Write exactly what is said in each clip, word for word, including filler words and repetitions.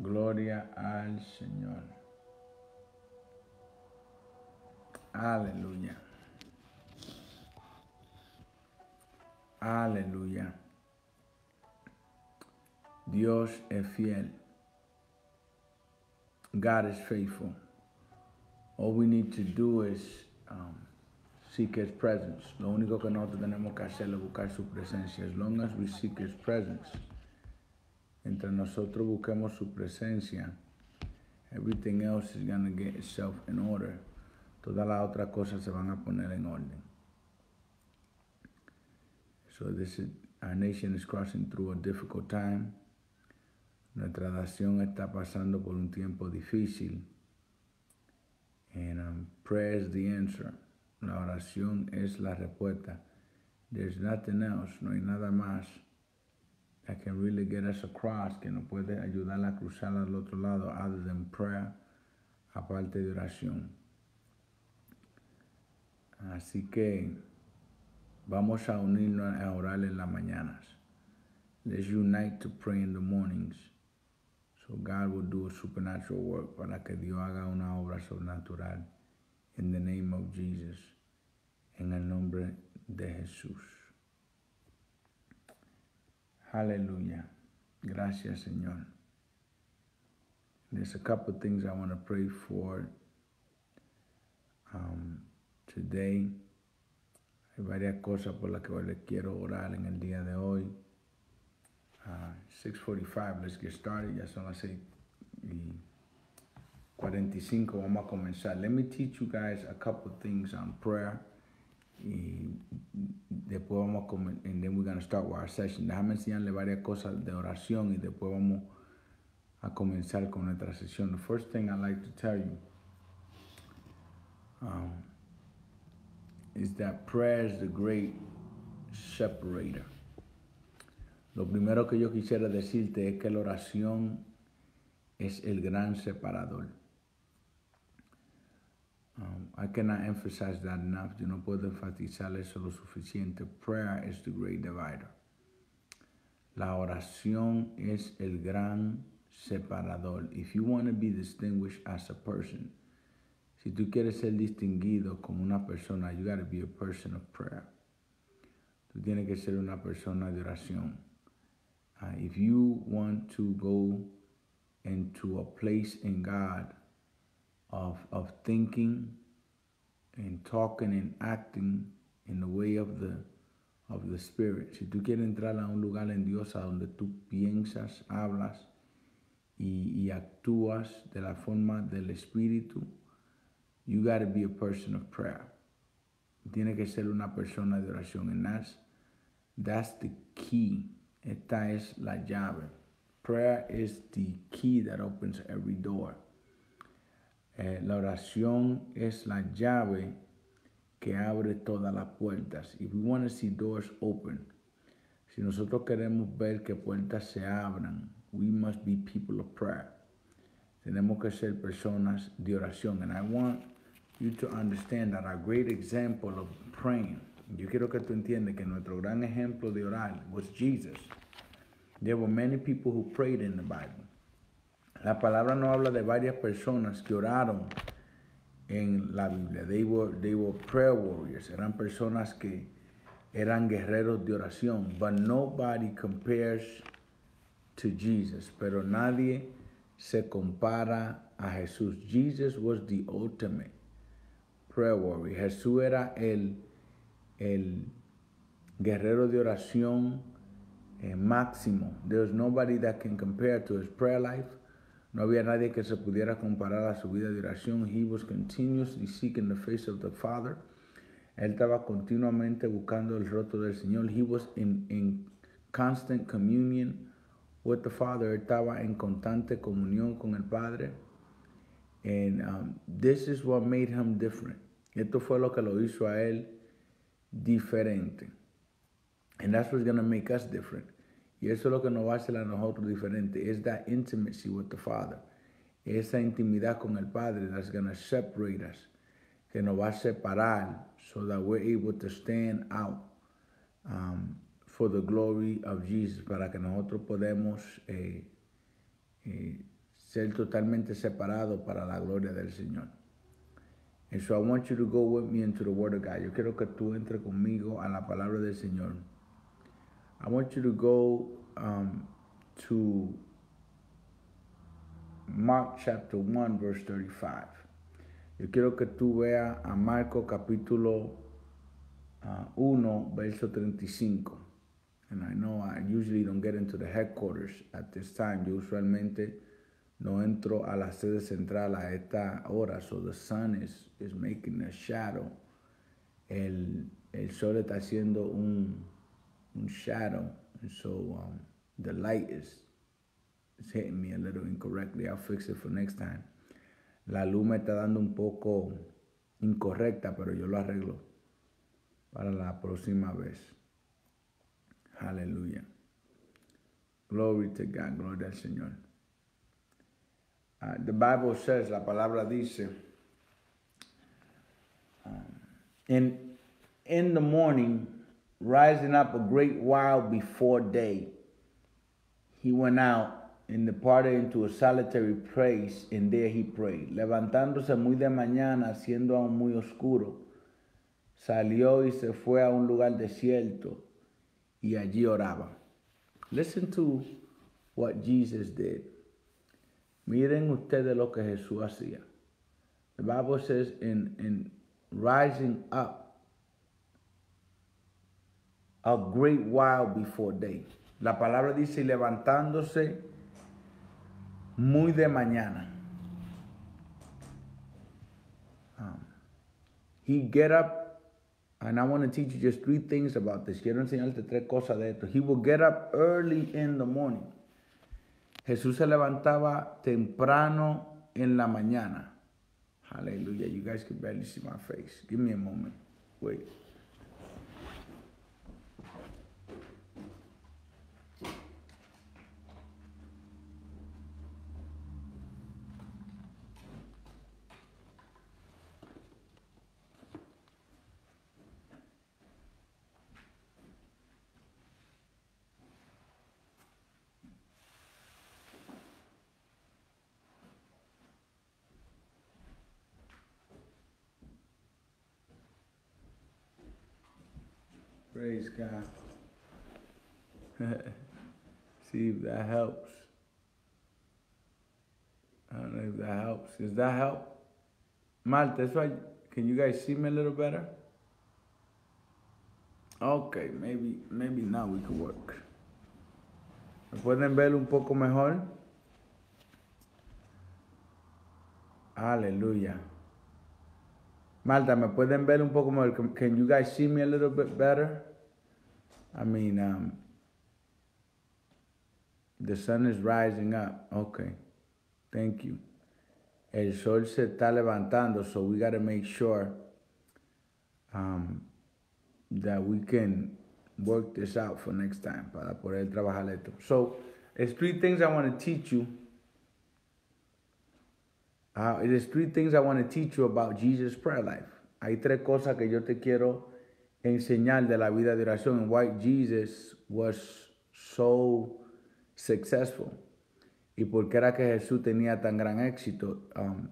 Gloria al Señor. Aleluya. Aleluya. Dios es fiel. God is faithful. All we need to do is um, seek His presence. Lo único que nosotros tenemos que hacer es buscar su presencia. As long as we seek His presence. Entre nosotros busquemos su presencia. Everything else is going to get itself in order. Todas las otras cosas se van a poner en orden. So this is, our nation is crossing through a difficult time. Nuestra nación está pasando por un tiempo difícil. And um, prayer is the answer. La oración es la respuesta. There's nothing else. No hay nada más that can really get us across, que nos puede ayudar a cruzar al otro lado, other than prayer, aparte de oración. Así que vamos a unirnos a orar en las mañanas. Let's unite to pray in the mornings. So God will do a supernatural work, para que Dios haga una obra sobrenatural. In the name of Jesus. En el nombre de Jesús. Hallelujah. Gracias, Señor. There's a couple of things I want to pray for um, today. Hay varias cosas por las que le quiero orar en el día de hoy. Uh, six forty-five, let's get started. Ya son las seis cuarenta y cinco, vamos a comenzar. Let me teach you guys a couple of things on prayer. Y después vamos a, and then we're going to start with our session. Déjame enseñarle varias cosas de oración y después vamos a comenzar con nuestra sesión. The first thing I'd like to tell you um, is that prayer is the great separator. Lo primero que yo quisiera decirte es que la oración es el gran separador. Um, I cannot emphasize that enough. Yo no puedo enfatizar eso lo suficiente. Prayer is the great divider. La oración es el gran separador. If you want to be distinguished as a person, si tú quieres ser distinguido como una persona, you got to be a person of prayer. Tú tienes que ser una persona de oración. Uh, if you want to go into a place in God of, of thinking and talking and acting in the way of the, of the Spirit. Si tú quieres entrar a un lugar en Dios a donde tú piensas, hablas y, y actúas de la forma del Espíritu, you got to be a person of prayer. Tiene que ser una persona de oración. And that's, that's the key. Esta es la llave. Prayer is the key that opens every door. Eh, la oración es la llave que abre todas las puertas. If we want to see doors open, si nosotros queremos ver que puertas se abran, we must be people of prayer. Tenemos que ser personas de oración. And I want you to understand that our great example of praying, yo quiero que tú entiendas que nuestro gran ejemplo de orar was Jesus. There were many people who prayed in the Bible. La palabra no habla de varias personas que oraron en la Biblia. They were, they were prayer warriors. Eran personas que eran guerreros de oración. But nobody compares to Jesus. Pero nadie se compara a Jesús. Jesus was the ultimate prayer warrior. Jesús era el El guerrero de oración eh, máximo. There's nobody that can compare to his prayer life. No había nadie que se pudiera comparar a su vida de oración. He was continuously seeking the face of the Father. Él estaba continuamente buscando el rostro del Señor. He was in, in constant communion with the Father. Él estaba en constante comunión con el Padre. And um, this is what made him different. Esto fue lo que lo hizo a él diferente. And that's what's going to make us different. Y eso es lo que nos va a hacer a nosotros diferente. Es that intimacy with the Father. Esa intimidad con el Padre that's going to separate us. Que nos va a separar so that we're able to stand out um, for the glory of Jesus. Para que nosotros podemos eh, eh, ser totalmente separado para la gloria del Señor. And so I want you to go with me into the Word of God. Yo quiero que tú entres conmigo a la palabra del Señor. I want you to go um, to Mark chapter one, verse thirty-five. Yo quiero que tú veas a Marcos capítulo uh, uno, verso treinta y cinco. And I know I usually don't get into the headquarters at this time. Yo usualmente no entro a la sede central a esta hora. So the sun is, is making a shadow. El, el sol está haciendo un, un shadow. And so um, the light is, is hitting me a little incorrectly. I'll fix it for next time. La luz me está dando un poco incorrecta, pero yo lo arreglo para la próxima vez. Aleluya. Glory to God. Gloria al Señor. Uh, the Bible says, la palabra dice, and um, in the morning, rising up a great while before day, he went out and departed into a solitary place, and there he prayed. Levantándose muy de mañana, siendo aún muy oscuro, salió y se fue a un lugar desierto, y allí oraba. Listen to what Jesus did. Miren ustedes lo que Jesús hacía. The Bible says, in, in rising up a great while before day. La palabra dice, levantándose muy de mañana. Um, he get up, and I want to teach you just three things about this. Quiero enseñarte tres cosas de esto. He will get up early in the morning. Jesús se levantaba temprano en la mañana. Hallelujah. You guys can barely see my face. Give me a moment. Wait. Praise God. See if that helps. I don't know if that helps. Does that help? Malta, that's why, can you guys see me a little better? Okay, maybe, maybe now we can work. ¿Me pueden ver un poco mejor? Hallelujah. Malta, ¿me pueden ver un poco mejor? Can, can you guys see me a little bit better? I mean, um, the sun is rising up. Okay, thank you. El sol se está levantando, so we got to make sure um, that we can work this out for next time, para poder trabajar esto. So, there's three things I want to teach you. Uh, it is three things I want to teach you about Jesus' prayer life. Hay tres cosas que yo te quiero enseñar de la vida de oración and why Jesus was so successful. Y por qué era que Jesús tenía tan gran éxito. Um,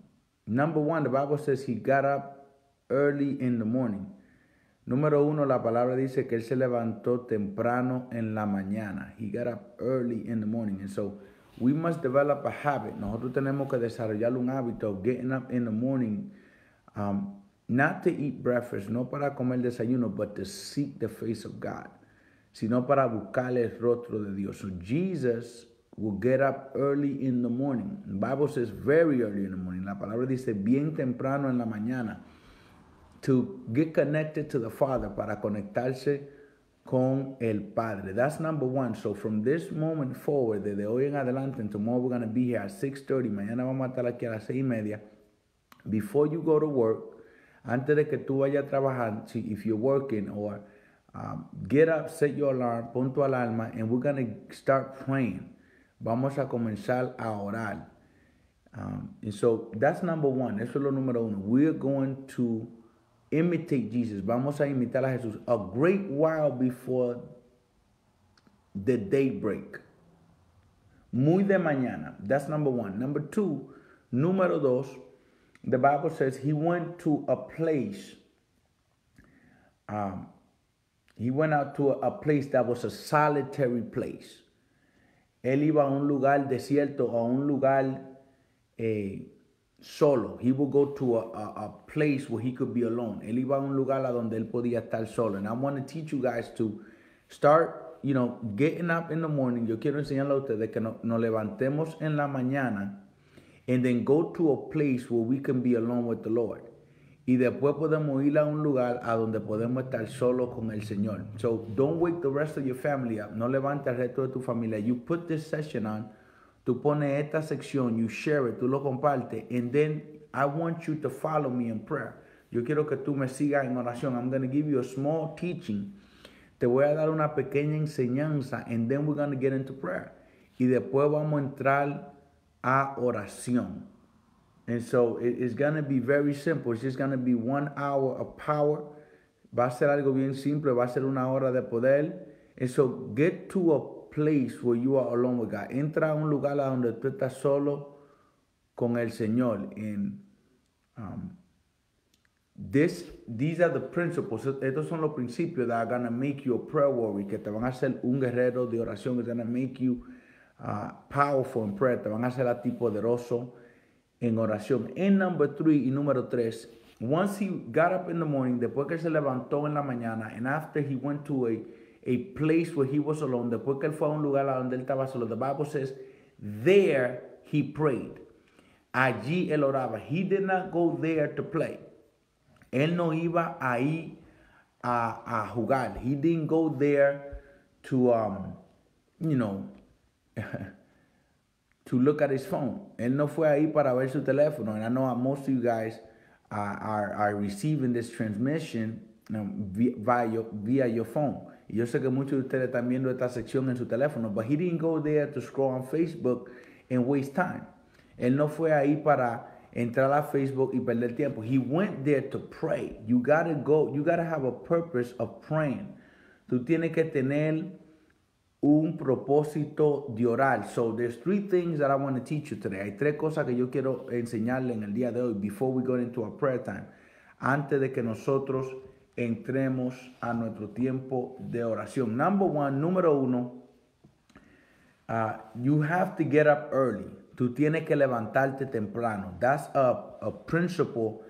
number one, the Bible says he got up early in the morning. Número uno, la palabra dice que él se levantó temprano en la mañana. He got up early in the morning. And so, we must develop a habit. Nosotros tenemos que desarrollar un hábito of getting up in the morning, um, not to eat breakfast, no para comer desayuno, but to seek the face of God, sino para buscar el rostro de Dios. So Jesus will get up early in the morning. The Bible says very early in the morning. La palabra dice bien temprano en la mañana. To get connected to the Father, para conectarse con el Padre. That's number one. So from this moment forward, desde hoy en adelante, and tomorrow we're going to be here at six thirty. Mañana vamos a estar aquí a las seis y media. Before you go to work, antes de que tú vayas a trabajar, if you're working, or um, get up, set your alarm, pon tu alarma, and we're going to start praying. Vamos a comenzar a orar. Um, and so that's number one. Eso es lo número uno. We're going to imitate Jesus. Vamos a imitar a Jesús. A great while before the daybreak. muy de mañana. That's number one. Number two, número dos, the Bible says he went to a place. Um, he went out to a, a place that was a solitary place. Él iba a un lugar desierto, a un lugar eh, solo. He would go to a, a, a place where he could be alone. Él iba a un lugar a donde él podía estar solo. And I want to teach you guys to start, you know, getting up in the morning. Yo quiero enseñarle a ustedes que no, nos levantemos en la mañana and then go to a place where we can be alone with the Lord. Y después podemos ir a un lugar a donde podemos estar solo con el Señor. So, don't wake the rest of your family up. No levantes al resto de tu familia. You put this session on. Tú pones esta sección. You share it. Tú lo compartes. And then, I want you to follow me in prayer. Yo quiero que tú me sigas en oración. I'm going to give you a small teaching. Te voy a dar una pequeña enseñanza. And then we're going to get into prayer. Y después vamos a entrar a oración. And so it's going to be very simple. It's just going to be one hour of power. Va a ser algo bien simple. Va a ser una hora de poder. And so get to a place where you are alone with God. Entra a un lugar donde tú estás solo con el Señor. And um, this, these are the principles. Estos son los principios that are going to make you a prayer warrior. Que te van a hacer un guerrero de oración. It's going to make you uh, powerful in prayer. Te van a hacer a ti poderoso en oración. En number three y número tres, once he got up in the morning, después que se levantó en la mañana, and after he went to a, a place where he was alone, después que él fue a un lugar a donde él estaba solo, the Bible says, there he prayed. Allí él oraba. He did not go there to play. Él no iba ahí a, a jugar. He didn't go there to, um, you know, to look at his phone. Él no fue ahí para ver su teléfono. And I know most of you guys are, are, are receiving this transmission via your, via your phone. Y yo sé que muchos de ustedes están viendo esta sección en su teléfono. But he didn't go there to scroll on Facebook and waste time. Él no fue ahí para entrar a Facebook y perder tiempo. He went there to pray. You gotta go. You gotta have a purpose of praying. Tú tienes que tener un propósito de orar. So there's three things that I want to teach you today. Hay tres cosas que yo quiero enseñarle en el día de hoy before we go into our prayer time. Antes de que nosotros entremos a nuestro tiempo de oración. Number one, número uno, uh, you have to get up early. Tú tienes que levantarte temprano. That's a, a principle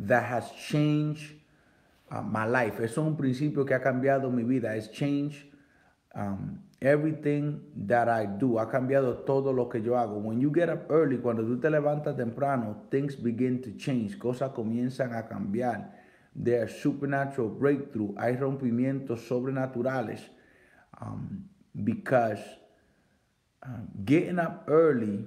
that has changed uh, my life. Es un principio que ha cambiado mi vida. It's changed Um, everything that I do. Ha cambiado todo lo que yo hago. When you get up early, cuando tú te levantas temprano, things begin to change. Cosas comienzan a cambiar. There are supernatural breakthrough. Hay rompimientos sobrenaturales. Um, because uh, getting up early,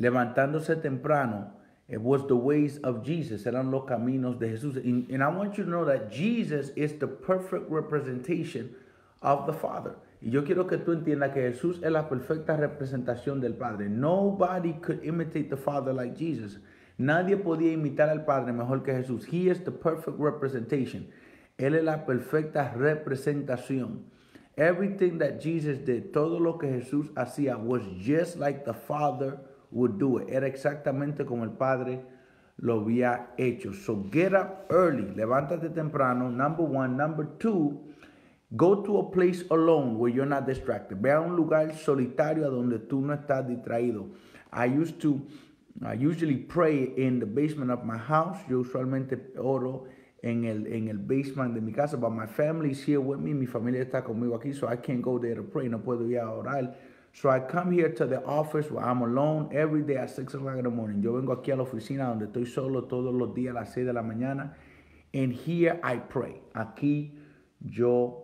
levantándose temprano, it was the ways of Jesus. Eran los caminos de Jesús. And, and I want you to know that Jesus is the perfect representation of the Father. Y yo quiero que tú entiendas que Jesús es la perfecta representación del Padre. Nobody could imitate the Father like Jesus. Nadie podía imitar al Padre mejor que Jesús. He is the perfect representation. Él es la perfecta representación. Everything that Jesus did, todo lo que Jesús hacía, was just like the Father would do it. Era exactamente como el Padre lo había hecho. So get up early. Levántate temprano. Number one. Number two, go to a place alone where you're not distracted. Ve a un lugar solitario a donde tú no estás distraído. I used to, I usually pray in the basement of my house. Yo usualmente oro en el, en el basement de mi casa. But my family is here with me. Mi familia está conmigo aquí. So I can't go there to pray. No puedo ir a orar. So I come here to the office where I'm alone every day at six o'clock in the morning. Yo vengo aquí a la oficina donde estoy solo todos los días a las seis de la mañana. And here I pray. Aquí yo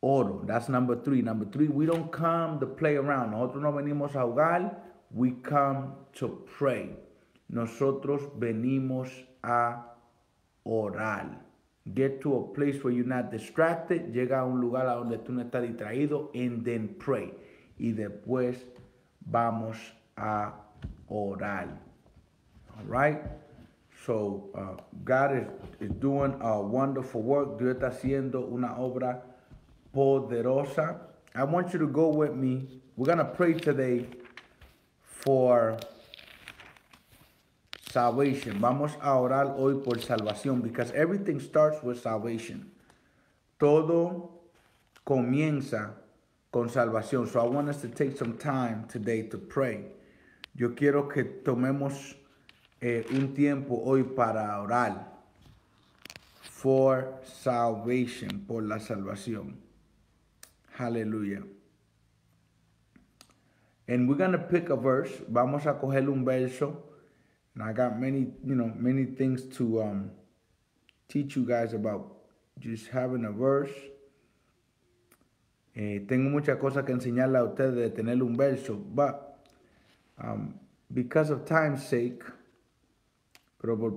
oro. That's number three. Number three, we don't come to play around. Nosotros no venimos a jugar. We come to pray. Nosotros venimos a orar. Get to a place where you're not distracted. Llega a un lugar a donde tú no estás distraído. And then pray. Y después vamos a orar. All right? So, uh, God is, is doing a wonderful work. Dios está haciendo una obra poderosa. I want you to go with me We're going to pray today for salvation. Vamos a orar hoy por salvación, because everything starts with salvation. Todo comienza con salvación. So I want us to take some time today to pray. Yo quiero que tomemos eh, un tiempo hoy para orar for salvation, por la salvación. Hallelujah. And we're going to pick a verse. Vamos a coger un verso. And I got many, you know, many things to um, teach you guys about just having a verse. Eh, tengo muchas cosas que enseñarle a ustedes de tener un verso. But um, because of time's sake, pero por,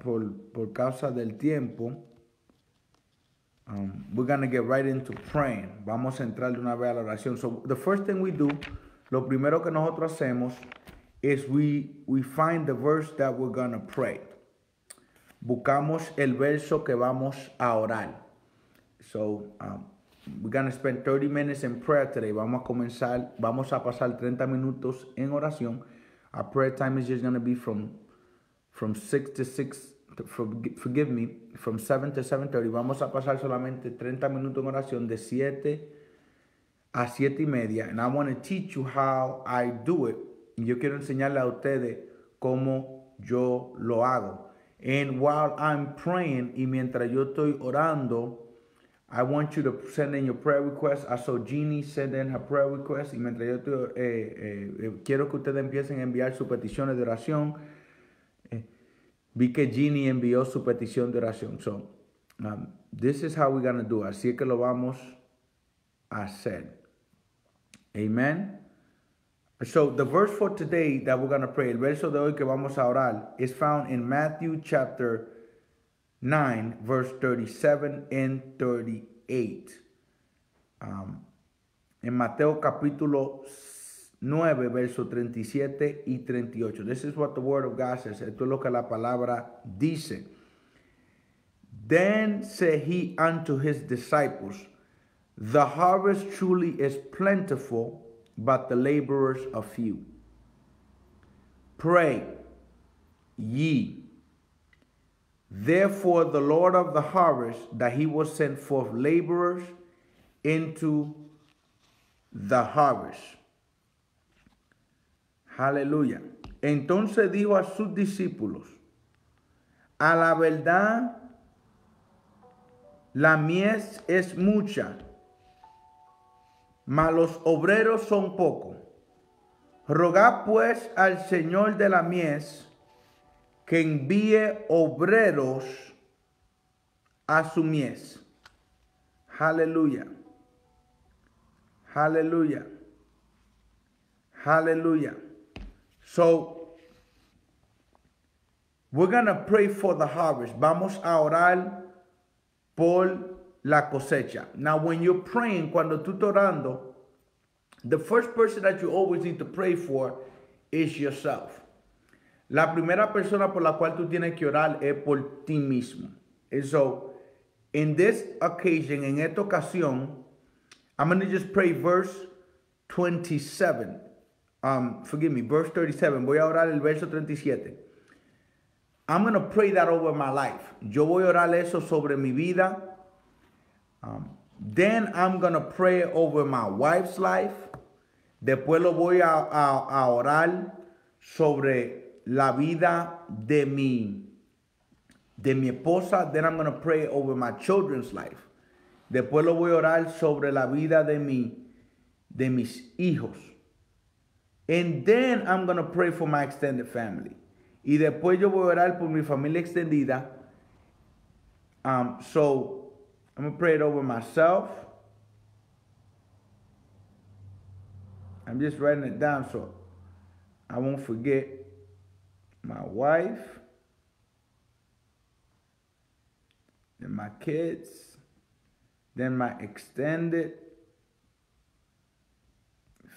por, por causa del tiempo, um, we're going to get right into praying. Vamos a entrar de una vez a la oración. So the first thing we do, lo primero que nosotros hacemos es we, we find the verse that we're going to pray. Buscamos el verso que vamos a orar. So, um, we're going to spend thirty minutes in prayer today. Vamos a comenzar, vamos a pasar treinta minutos en oración. Our prayer time is just going to be from, from six to six, to, forgive me, from seven to seven thirty. Vamos a pasar solamente treinta minutos en oración de siete a siete y media, and I want to teach you how I do it. Yo quiero enseñarle a ustedes cómo yo lo hago. And while I'm praying, y mientras yo estoy orando, I want you to send in your prayer request. I saw Jeannie send in her prayer request. Y mientras yo estoy, eh, eh, quiero que ustedes empiecen a enviar sus peticiones de oración. Eh, vi que Jeannie envió su petición de oración. So, um, this is how we're going to do it. Así es que lo vamos a hacer. Amen. So the verse for today that we're going to pray, el verso de hoy que vamos a orar, is found in Matthew chapter nine, verse thirty-seven and thirty-eight. Um, en Mateo capítulo nueve, verso treinta y siete y treinta y ocho. This is what the word of God says. Esto es lo que la palabra dice. Then said he unto his disciples, the harvest truly is plentiful, but the laborers are few. Pray ye therefore the Lord of the harvest, that he will send forth laborers into the harvest. Aleluya. Entonces dijo a sus discípulos, a la verdad, la mies es mucha, mas los obreros son pocos. Rogad pues al Señor de la mies que envíe obreros a su mies. Aleluya. Aleluya. Aleluya. So, we're going to pray for the harvest. Vamos a orar por la cosecha. Now, when you're praying, cuando tú estás orando, the first person that you always need to pray for is yourself. La primera persona por la cual tú tienes que orar es por ti mismo. And so, in this occasion, en esta ocasión, I'm going to just pray verse twenty-seven. Um, forgive me, verse thirty-seven. Voy a orar el verso treinta y siete. I'm going to pray that over my life. Yo voy a orar eso sobre mi vida. Um, then I'm going to pray over my wife's life. Después lo voy a, a, a orar sobre la vida de mi, de mi esposa. Then I'm going to pray over my children's life. Después lo voy a orar sobre la vida de, mi, de mis hijos. And then I'm going to pray for my extended family. Y después yo voy a orar por mi familia extendida. Um, so... I'm going to pray it over myself. I'm just writing it down so I won't forget. My wife and my kids, then my extended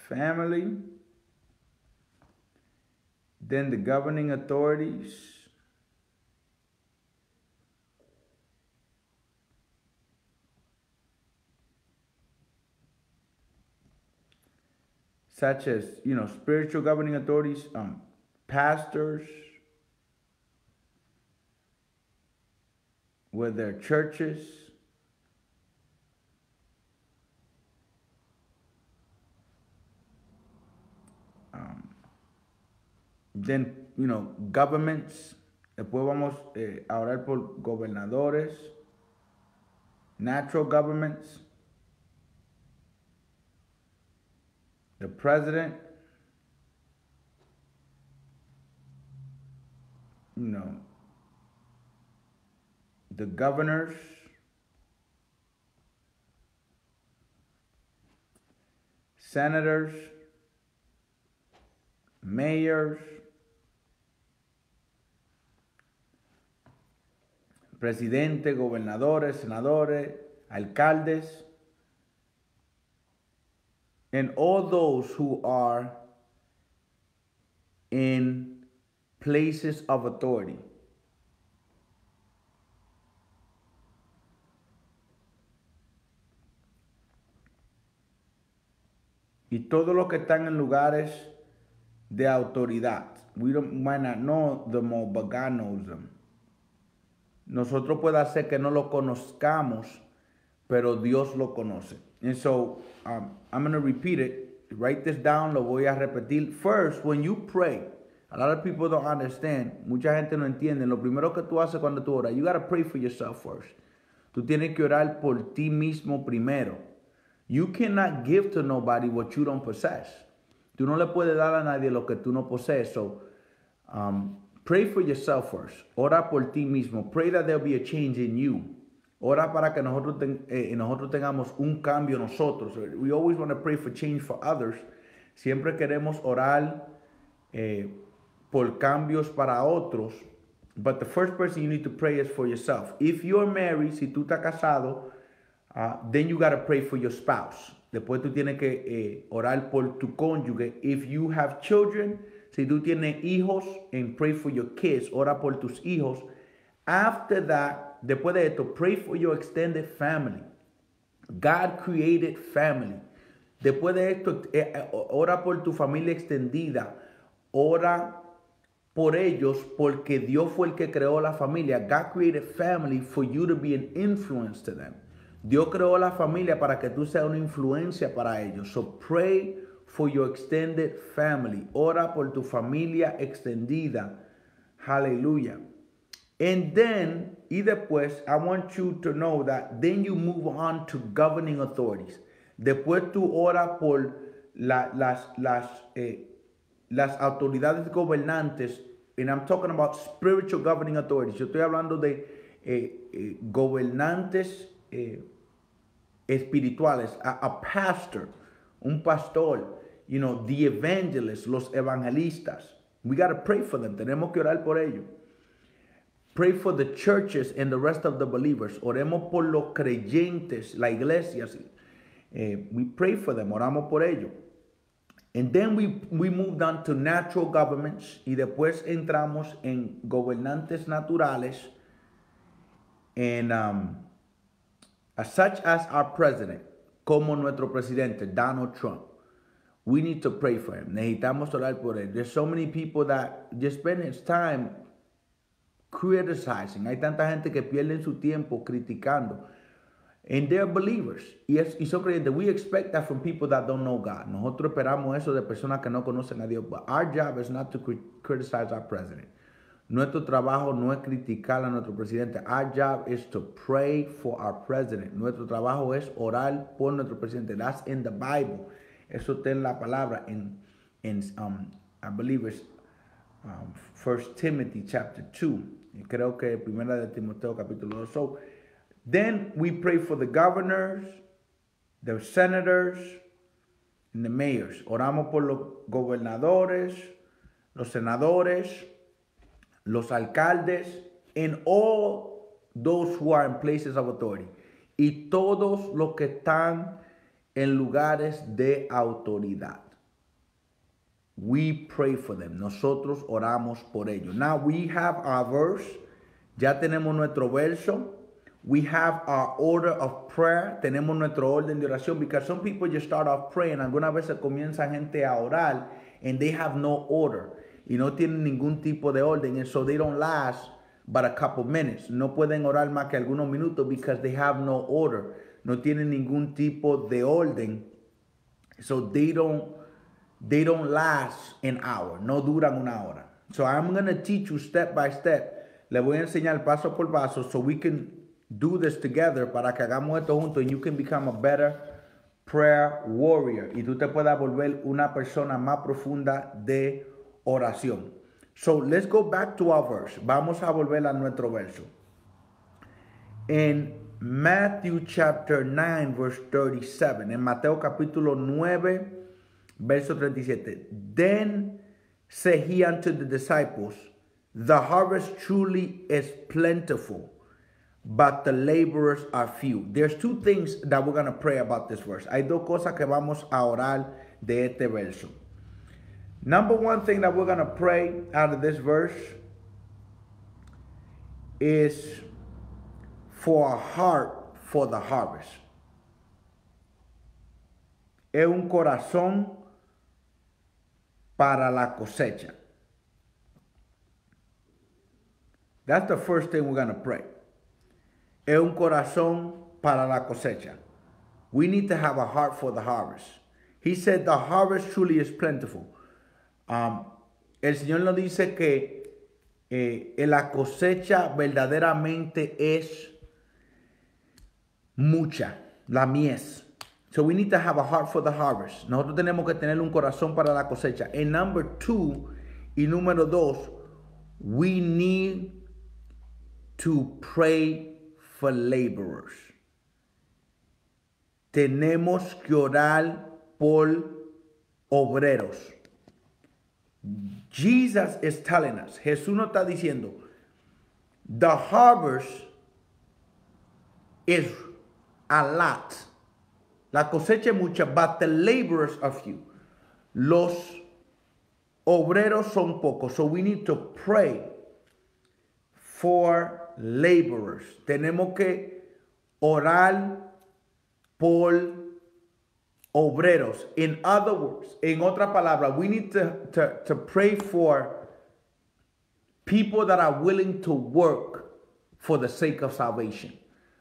family, then the governing authorities, such as, you know, spiritual governing authorities, um, pastors, with their churches, um, then, you know, governments. Después vamos eh, a orar por gobernadores, natural governments, the president, you know, the governors, senators, mayors, presidente, gobernadores, senadores, alcaldes, and all those who are in places of authority. Y todos los que están en lugares de autoridad. We don't, might not know them all, but God knows them. Nosotros puede hacer que no lo conozcamos, pero Dios lo conoce. And so, um, I'm going to repeat it. Write this down, lo voy a repetir. First, when you pray, a lot of people don't understand. Mucha gente no entiende. Lo primero que tú haces cuando tú oras, you got to pray for yourself first. Tú tienes que orar por ti mismo primero. You cannot give to nobody what you don't possess. Tú no le puedes dar a nadie lo que tú no posees. So, um... pray for yourself first. Ora por ti mismo. Pray that there'll be a change in you. Ora para que nosotros, ten, eh, nosotros tengamos un cambio nosotros. We always want to pray for change for others. Siempre queremos orar eh, por cambios para otros. But the first person you need to pray is for yourself. If you're married, si tú estás casado, uh, then you got to pray for your spouse. Después tú tienes que eh, orar por tu cónyuge. If you have children, si tú tienes hijos, and pray for your kids. Ora por tus hijos. After that, después de esto, pray for your extended family. God created family. Después de esto, ora por tu familia extendida. Ora por ellos, porque Dios fue el que creó la familia. God created family for you to be an influence to them. Dios creó la familia para que tú seas una influencia para ellos. So pray for your extended family. Ora por tu familia extendida. Hallelujah. And then, y después, I want you to know that then you move on to governing authorities. Después tú ora por la, las, las, eh, las autoridades gobernantes. And I'm talking about spiritual governing authorities. Yo estoy hablando de eh, eh, gobernantes eh, espirituales. A, a pastor. Un pastor. You know, the evangelists, los evangelistas. We got to pray for them. Tenemos que orar por ellos. Pray for the churches and the rest of the believers. Oremos por los creyentes, la iglesia. Eh, we pray for them. Oramos por ellos. And then we, we moved on to natural governments. Y después entramos en gobernantes naturales. And um, as such as our president. Como nuestro presidente, Donald Trump. We need to pray for him. Necesitamos orar por él. There's so many people that just spend his time criticizing. Hay tanta gente que pierden su tiempo criticando. And they're believers. Y, es, y son creyentes. We expect that from people that don't know God. Nosotros esperamos eso de personas que no conocen a Dios. But our job is not to criticize our president. Nuestro trabajo no es criticar a nuestro presidente. Our job is to pray for our president. Nuestro trabajo es orar por nuestro presidente. That's in the Bible. Eso está en la palabra. En, en um, I believe it's um, First Timothy chapter two. Y creo que primera de Timoteo capítulo dos. So, then we pray for the governors, the senators, and the mayors. Oramos por los gobernadores, los senadores, los alcaldes, and all those who are in places of authority. Y todos los que están en lugares de autoridad. We pray for them. Nosotros oramos por ellos. Now we have our verse. Ya tenemos nuestro verso. We have our order of prayer. Tenemos nuestro orden de oración. Because some people just start off praying. Algunas veces comienza gente a orar. And they have no order. Y no tienen ningún tipo de orden. And so they don't last but a couple minutes. No pueden orar más que algunos minutos. Because they have no order. No tienen ningún tipo de orden. So they don't, they don't last an hour. No duran una hora. So I'm going to teach you step by step. Le voy a enseñar paso por paso. So we can do this together, para que hagamos esto juntos, and you can become a better prayer warrior. Y tú te puedas volver una persona más profunda de oración. So let's go back to our verse. Vamos a volver a nuestro verso. In Matthew chapter nine, verse thirty-seven. En Mateo capítulo nueve, verso thirty-seven. Then said he unto the disciples, the harvest truly is plentiful, but the laborers are few. There's two things that we're going to pray about this verse. Hay dos cosas que vamos a orar de este verso. Number one thing that we're going to pray out of this verse is for a heart for the harvest. Es un corazón para la cosecha. That's the first thing we're going to pray. Es un corazón para la cosecha. We need to have a heart for the harvest. He said the harvest truly is plentiful. Um, el Señor nos dice que eh, la cosecha verdaderamente es mucha, la mies. So we need to have a heart for the harvest. Nosotros tenemos que tener un corazón para la cosecha. And number two, y número dos, we need to pray for laborers. Tenemos que orar por obreros. Jesus is telling us. Jesús nos está diciendo. The harvest is a lot. La cosecha es mucha. But the laborers are few. Los obreros son pocos. So we need to pray for laborers. Tenemos que orar por obreros. In other words, en otra palabra, we need to, to, to pray for people that are willing to work for the sake of salvation.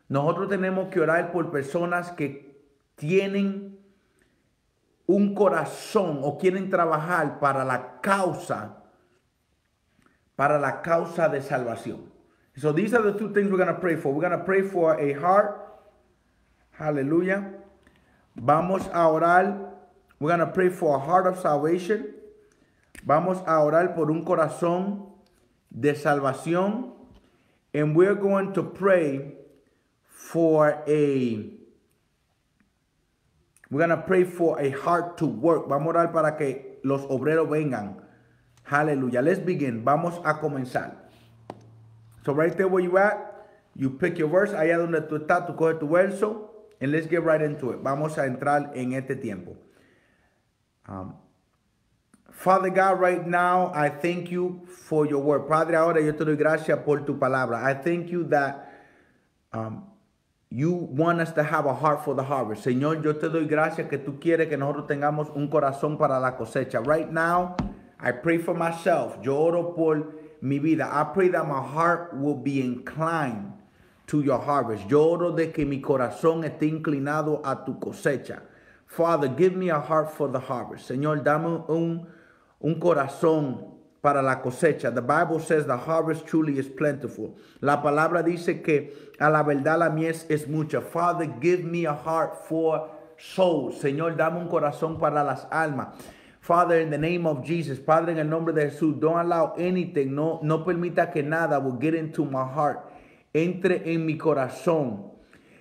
Nosotros tenemos que orar por personas que tienen un corazón o quieren trabajar para la causa, para la causa de salvación. So these are the two things we're going to pray for. We're going to pray for a heart. Hallelujah. Vamos a orar. We're going to pray for a heart of salvation. Vamos a orar por un corazón de salvación. And we're going to pray for a... We're going to pray for a heart to work. Vamos a orar para que los obreros vengan. Hallelujah. Let's begin. Vamos a comenzar. So right there where you at, you pick your verse. Allá donde tú estás, tú coges tu verso. And let's get right into it. Vamos a entrar en este tiempo. Um, Father God, right now, I thank you for your word. Padre, ahora yo te doy gracias por tu palabra. I thank you that um, you want us to have a heart for the harvest. Señor, yo te doy gracias que tú quieres que nosotros tengamos un corazón para la cosecha. Right now, I pray for myself. Yo oro por mi vida. I pray that my heart will be inclined to your harvest. Yo oro de que mi corazón esté inclinado a tu cosecha. Father, give me a heart for the harvest. Señor, dame un, un corazón para la cosecha. The Bible says the harvest truly is plentiful. La palabra dice que a la verdad la mies es mucha. Father, give me a heart for souls. Señor, dame un corazón para las almas. Father, in the name of Jesus, Padre, en el nombre de Jesús, don't allow anything, no, no permita que nada will get into my heart, entre en mi corazón,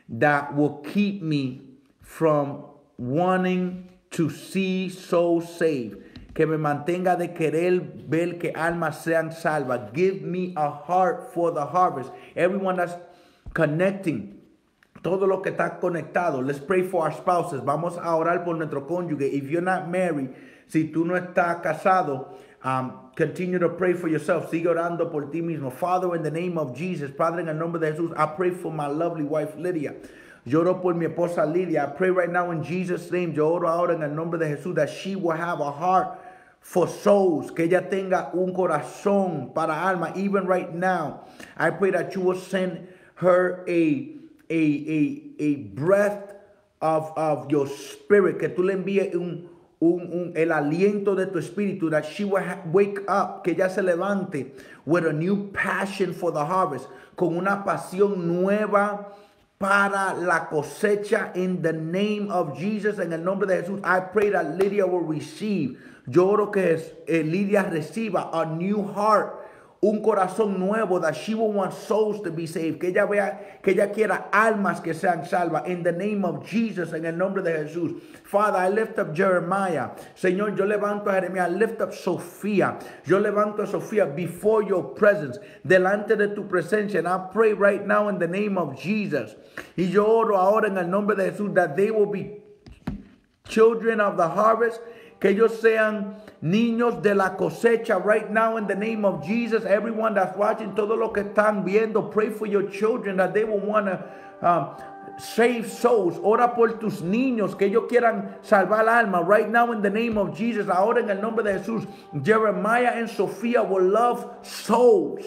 that will keep me from wanting to see souls saved, que me mantenga de querer ver que almas sean salvas. Give me a heart for the harvest. Everyone that's connecting, todo lo que está conectado. Let's pray for our spouses. Vamos a orar por nuestro cónyuge. If you're not married, si tú no estás casado, Um, continue to pray for yourself. Sigue orando por ti mismo. Father, in the name of Jesus, Padre, en el nombre de Jesús, I pray for my lovely wife, Lydia. Yo oro por mi esposa Lydia. I pray right now in Jesus' name. Yo oro ahora en el nombre de Jesús that she will have a heart for souls. Que ella tenga un corazón para alma. Even right now, I pray that you will send her a, a, a, a breath of, of your spirit. Que tú le envíes un, un, un, el aliento de tu espíritu. That she will wake up. Que ella se levante with a new passion for the harvest. Con una pasión nueva para la cosecha, in the name of Jesus, en el nombre de Jesús. I pray that Lydia will receive, yo oro que Lydia reciba a new heart, un corazón nuevo, that she will want souls to be saved, que ella vea, que ella quiera almas que sean salvas, in the name of Jesus, en el nombre de Jesús. Father, I lift up Jeremiah. Señor, yo levanto a Jeremiah. I lift up Sophia. Yo levanto a Sophia before your presence, delante de tu presencia. And I pray right now in the name of Jesus. Y yo oro ahora en el nombre de Jesús that they will be children of the harvest. Que ellos sean niños de la cosecha. Right now in the name of Jesus, everyone that's watching, todos los que están viendo, pray for your children that they will want to um, save souls. Ora por tus niños, que ellos quieran salvar alma. Right now in the name of Jesus, ahora en el nombre de Jesús, Jeremiah and Sophia will love souls.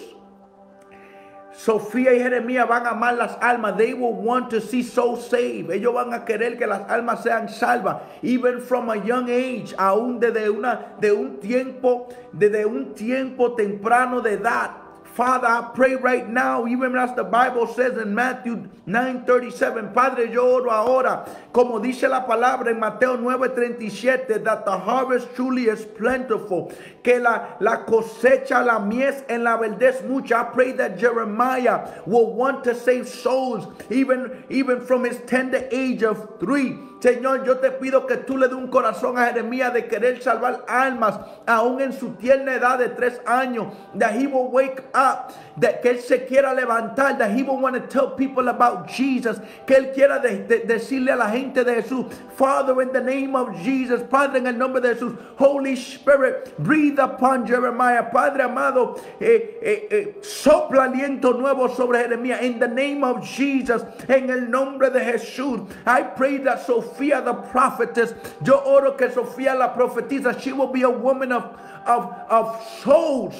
Sofía y Jeremías van a amar las almas. They will want to see souls saved. Ellos van a querer que las almas sean salvas. Even from a young age, aún desde, una, de un tiempo, desde un tiempo temprano de edad. Father, I pray right now, even as the Bible says in Matthew nine thirty-seven, Padre, yo oro ahora, como dice la palabra en Mateo nueve treinta y siete, that the harvest truly is plentiful, que la, la cosecha, la mies en la verdad es mucha. I pray that Jeremiah will want to save souls, even, even from his tender age of three. Señor, yo te pido que tú le dé un corazón a Jeremías de querer salvar almas, aún en su tierna edad de tres años. That he will wake up, that, que él se quiera levantar, that he will want to tell people about Jesus, que él quiera de, de, decirle a la gente de Jesús. Father, in the name of Jesus, Padre, en el nombre de Jesús, Holy Spirit, breathe upon Jeremiah. Padre amado, eh, eh, eh, sopla aliento nuevo sobre Jeremías. In the name of Jesus, en el nombre de Jesús, I pray that so Sophia the prophetess, yo oro que Sophia la profetisa, she will be a woman of, of, of souls.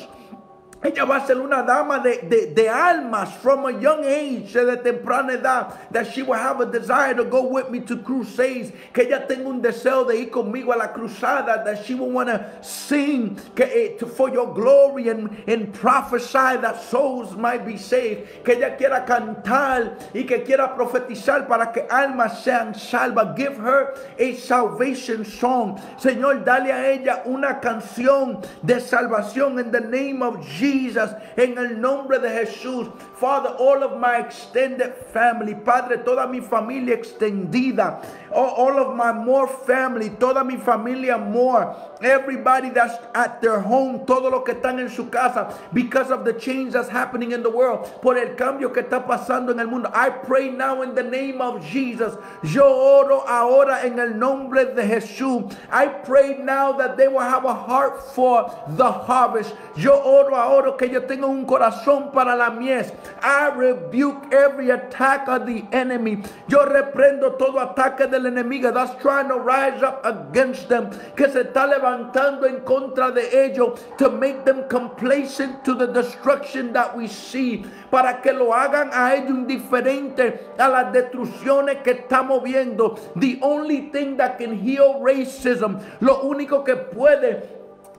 Ella va a ser una dama de, de, de almas from a young age, de temprana edad, that she will have a desire to go with me to crusades, que ella tenga un deseo de ir conmigo a la cruzada, that she will want to sing que, to, for your glory and, and prophesy that souls might be saved, que ella quiera cantar y que quiera profetizar para que almas sean salvas. Give her a salvation song. Señor, dale a ella una canción de salvación in the name of Jesus. Jesus, en el nombre de Jesús. Father, all of my extended family, Padre, toda mi familia extendida, all, all of my more family, toda mi familia more, everybody that's at their home, todo lo que están en su casa, because of the change that's happening in the world, por el cambio que está pasando en el mundo. I pray now in the name of Jesus. Yo oro ahora en el nombre de Jesús. I pray now that they will have a heart for the harvest. Yo oro ahora que yo tenga un corazón para la mies. I rebuke every attack of the enemy. Yo reprendo todo ataque del enemigo that's trying to rise up against them, que se está levantando en contra de ellos, to make them complacent to the destruction that we see, para que lo hagan a ellos indiferente a las destrucciones que estamos viendo. The only thing that can heal racism, lo único que puede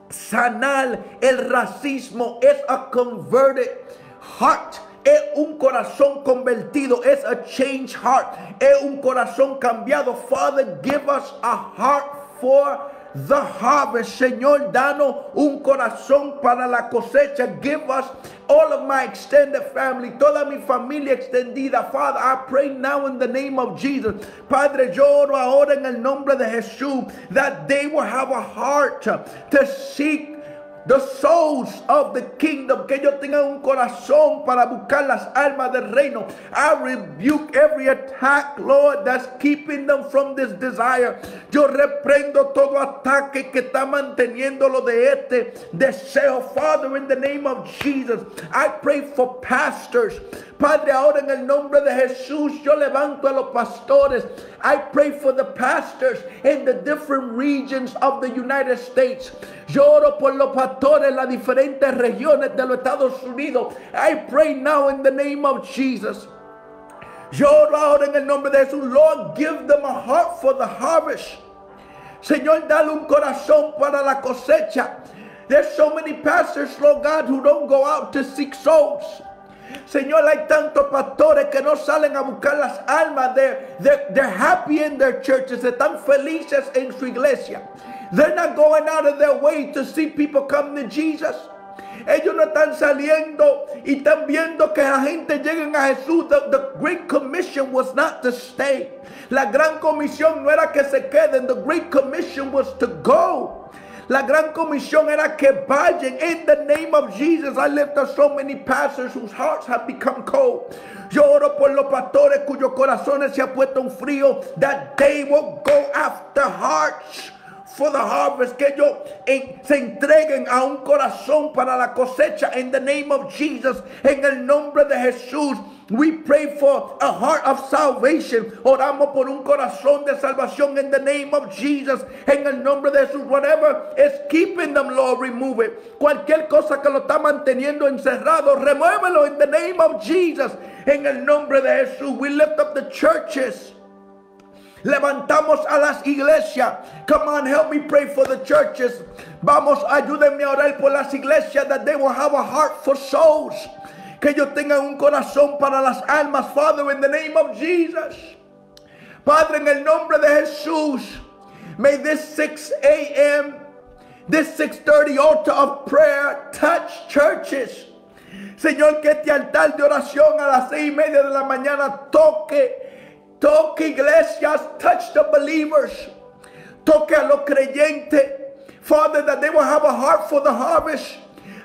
sanar el racismo, es a converted heart. Es un corazón convertido. Es a changed heart. Es un corazón cambiado. Father, give us a heart for the harvest. Señor, danos un corazón para la cosecha. Give us, all of my extended family, toda mi familia extendida. Father, I pray now in the name of Jesus. Padre, yo oro ahora en el nombre de Jesús, that they will have a heart to seek The souls of the kingdom. Que ellos tengan un corazón para buscar las almas del reino. I rebuke every attack, Lord, that's keeping them from this desire. Yo reprendo todo ataque que está manteniéndolo de este deseo. Father, in the name of Jesus, I pray for pastors. Padre, ahora en el nombre de Jesús, yo levanto a los pastores. I pray for the pastors in the different regions of the United States. Yo oro por los pastores en las diferentes regiones de los Estados Unidos. I pray now in the name of Jesus. Yo oro ahora en el nombre de Jesús. Lord, give them a heart for the harvest. Señor, dale un corazón para la cosecha. There's so many pastors, Lord God, who don't go out to seek souls. Señor, hay tantos pastores que no salen a buscar las almas. They're, they're, they're happy in their churches. Están felices en su iglesia. They're not going out of their way to see people come to Jesus. Ellos no están saliendo y están viendo que la gente llegue a Jesús. The, the Great Commission was not to stay. La gran comisión no era que se queden. The Great Commission was to go. La gran comisión era que vayan. In the name of Jesus, I lift up so many pastors whose hearts have become cold. Yo oro por los pastores cuyos corazones se han puesto en frío. That they will go after hearts for the harvest. Que ellos en, se entreguen a un corazón para la cosecha. In the name of Jesus, en el nombre de Jesús. We pray for a heart of salvation. Oramos por un corazón de salvación in the name of Jesus. En el nombre de Jesús. Whatever is keeping them, Lord, remove it. Cualquier cosa que lo está manteniendo encerrado, remuévelo in the name of Jesus. En el nombre de Jesús. We lift up the churches. Levantamos a las iglesias. Come on, help me pray for the churches. Vamos, ayúdenme a orar por las iglesias. That they will have a heart for souls. Que ellos tengan un corazón para las almas. Father, in the name of Jesus. Padre, en el nombre de Jesús. May this six a m, this six thirty altar of prayer touch churches. Señor, que este altar de oración a las seis y media de la mañana toque, toque iglesias, touch the believers, toque a los creyentes. Father, that they will have a heart for the harvest.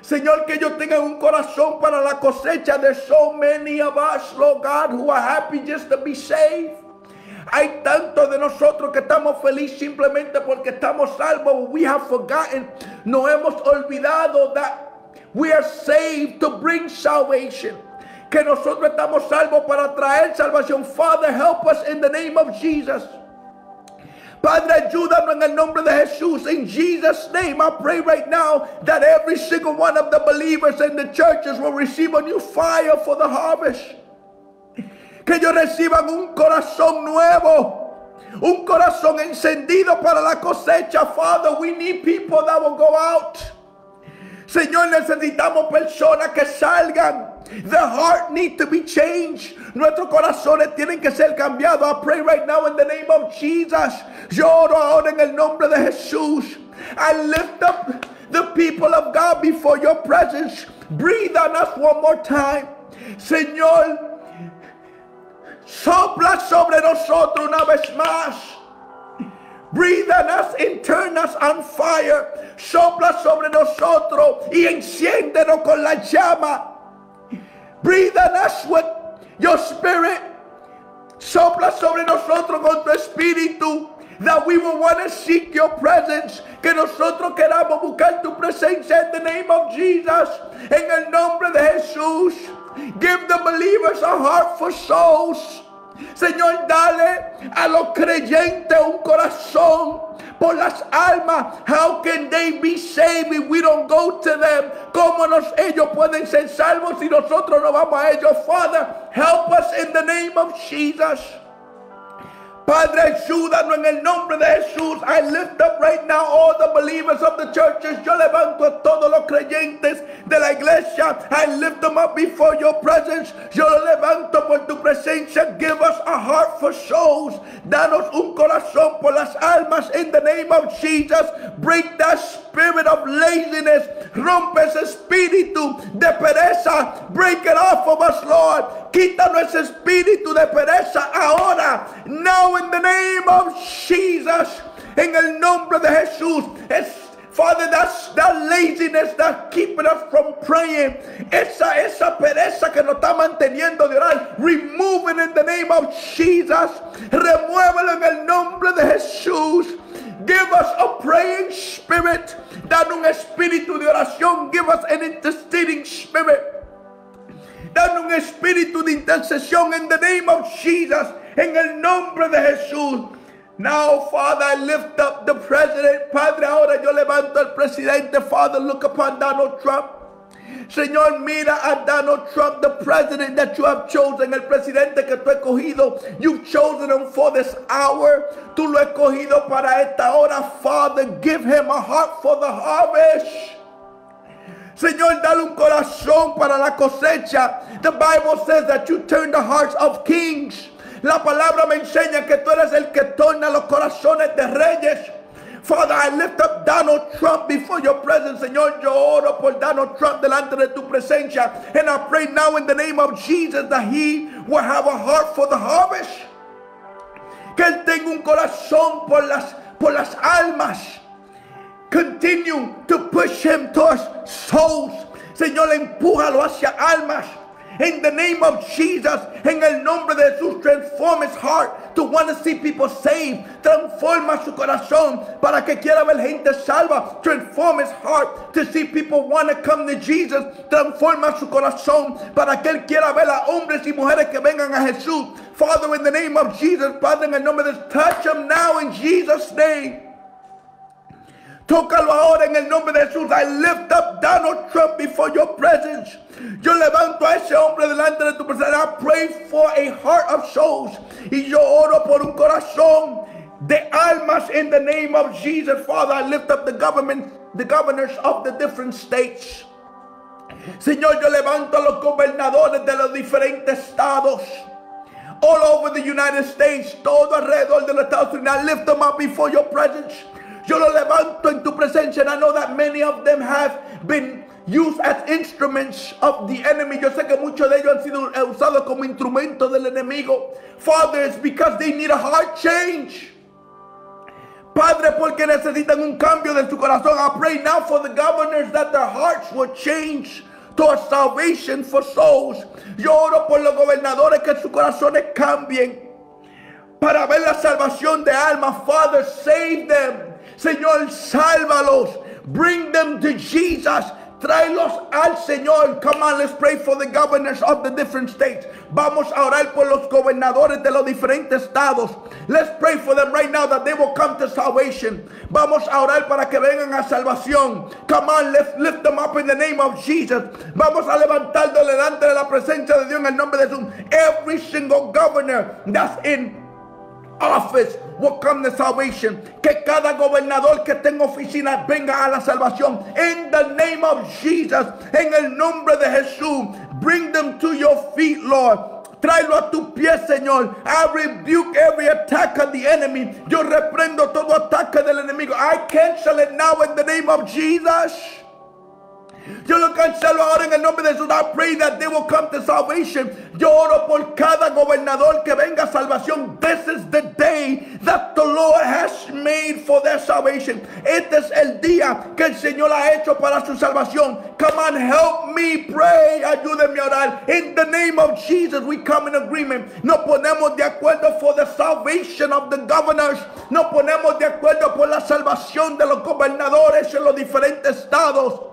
Señor, que ellos tengan un corazón para la cosecha. There's so many of us, Lord God, who are happy just to be saved. Hay tantos de nosotros que estamos felices simplemente porque estamos salvos. We have forgotten. No hemos olvidado that we are saved to bring salvation. Que nosotros estamos salvos para traer salvación. Father, help us in the name of Jesus. Padre, ayúdanos en el nombre de Jesús. In Jesus' name, I pray right now that every single one of the believers in the churches will receive a new fire for the harvest. Que ellos reciban un corazón nuevo. Un corazón encendido para la cosecha. Father, we need people that will go out. Señor, necesitamos personas que salgan. The heart needs to be changed. Nuestros corazones tienen que ser cambiados. I pray right now in the name of Jesus. Yo oro ahora en el nombre de Jesús. I lift up the people of God before your presence. Breathe on us one more time. Señor, sopla sobre nosotros una vez más. Breathe on us and turn us on fire. Sopla sobre nosotros y enciéndenos con la llama. Breathe on us with your spirit. Sopla sobre nosotros con tu espíritu. That we will want to seek your presence. Que nosotros queramos buscar tu presencia. In the name of Jesus. En el nombre de Jesús. Give the believers a heart for souls. Señor, dale a los creyentes un corazón por las almas. How can they be saved if we don't go to them? ¿Cómo nos, ellos pueden ser salvos si nosotros no vamos a ellos? Father, help us in the name of Jesus. Padre, ayúdanos en el nombre de Jesús. I lift up right now all the believers of the churches. Yo levanto a todos los creyentes de la iglesia. I lift them up before your presence. Yo lo levanto por tu presencia. Give us a heart for souls. Danos un corazón por las almas. In the name of Jesus, break that spirit of laziness. Rompe ese espíritu de pereza. Break it off of us, Lord. Quítanos ese espíritu de pereza ahora. Now in the name of Jesus. En el nombre de Jesús. Es Father, that's that laziness that's keeping us from praying. Esa, esa pereza que nos está manteniendo de orar. Remove it in the name of Jesus. Remuévelo en el nombre de Jesús. Give us a praying spirit. Dan un espíritu de oración. Give us an interceding spirit. Dan un espíritu de intercesión in the name of Jesus. En el nombre de Jesús. Now, Father, I lift up the president. Padre, ahora yo levanto al presidente. Father, look upon Donald Trump. Señor, mira a Donald Trump, the president that you have chosen. El presidente que tú has escogido. You've chosen him for this hour. Tú lo has escogido para esta hora. Father, give him a heart for the harvest. Señor, dale un corazón para la cosecha. The Bible says that you turn the hearts of kings. La palabra me enseña que tú eres el que torna los corazones de reyes. Father, I lift up Donald Trump before your presence. Señor, yo oro por Donald Trump delante de tu presencia. And I pray now in the name of Jesus that he will have a heart for the harvest. Que él tenga un corazón por las, por las almas. Continue to push him towards souls. Señor, empújalo hacia almas. In the name of Jesus, en el nombre de Jesús, transform his heart to want to see people saved. Transforma su corazón para que quiera ver gente salva. Transform his heart to see people want to come to Jesus. Transforma su corazón para que él quiera ver a hombres y mujeres que vengan a Jesús. Father, in the name of Jesus, Padre, en el nombre de Jesús, touch him now in Jesus' name. Tócalo ahora en el nombre de Jesús. I lift up Donald Trump before your presence. Yo levanto a ese hombre delante de tu presencia. I pray for a heart of souls. Y yo oro por un corazón de almas in the name of Jesus. Father, I lift up the government, the governors of the different states. Señor, yo levanto a los gobernadores de los diferentes estados. All over the United States. Todo alrededor de los Estados Unidos. I lift them up before your presence. Yo lo levanto en tu presencia. And I know that many of them have been used as instruments of the enemy. Yo sé que muchos de ellos han sido usados como instrumentos del enemigo. Father, it's because they need a heart change. Padre, porque necesitan un cambio de su corazón. I pray now for the governors that their hearts will change towards salvation for souls. Yo oro por los gobernadores que sus corazones cambien para ver la salvación de almas. Father, save them. Señor, sálvalos. Bring them to Jesus. Tráelos al Señor. Come on, let's pray for the governors of the different states. Vamos a orar por los gobernadores de los diferentes estados. Let's pray for them right now that they will come to salvation. Vamos a orar para que vengan a salvación. Come on, let's lift them up in the name of Jesus. Vamos a levantarlo delante de la presencia de Dios en el nombre de Jesús. Every single governor that's in office will come to salvation. Que cada gobernador que tenga oficina venga a la salvación. In the name of Jesus, en el nombre de Jesús, bring them to your feet, Lord. Tráelo a tus pies, Señor. I rebuke every attack of the enemy. Yo reprendo todo ataque del enemigo. I cancel it now in the name of Jesus. Yo lo cancelo ahora en el nombre de Jesús. I pray that they will come to salvation. Yo oro por cada gobernador que venga a salvación. This is the day that the Lord has made for their salvation. Este es el día que el Señor ha hecho para su salvación. Come on, help me pray. Ayúdenme a orar. In the name of Jesus, we come in agreement. Nos ponemos de acuerdo for the salvation of the governors. Nos ponemos de acuerdo por la salvación de los gobernadores en los diferentes estados.